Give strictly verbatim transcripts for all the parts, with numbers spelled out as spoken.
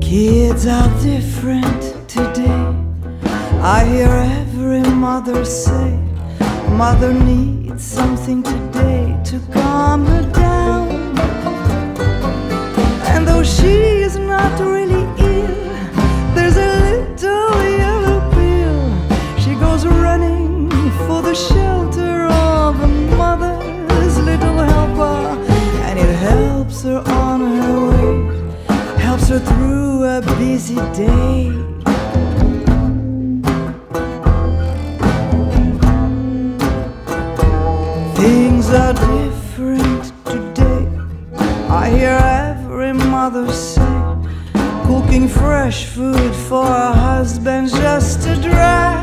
Kids are different today. I hear every mother say, mother needs something today to calm her down. And though she is not really ill, there's a little yellow pill. She goes running for the shelter of a mother's little helper, and it helps her on her way, helps her through a busy day. Things are different today. I hear every mother say, cooking fresh food for her husband just to dry.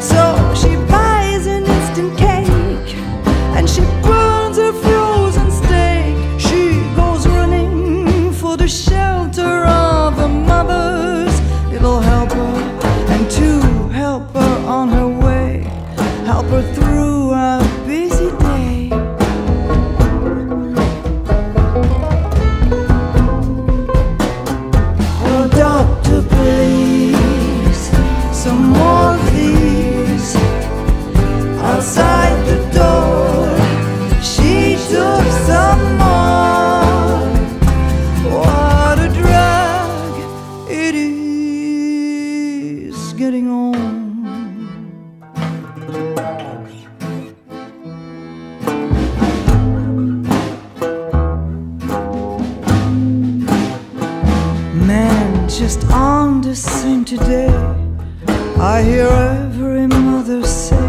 So she buys an instant cake and she burns her frozen steak. She goes running for the shelter of a mother's little helper, and to help her on her way, help her through a busy day. Oh doctor, please, some more please. Outside the door she took some more. Getting on. Man, just on the same today. I hear every mother say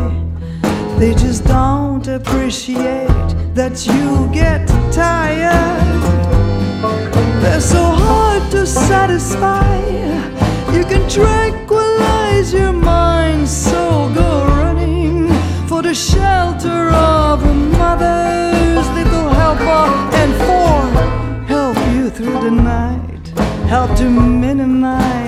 they just don't appreciate that you get tired. They're so hard to satisfy. You can tranquilize your mind, so go running for the shelter of a mother's little helper, and for help you through the night, help to minimize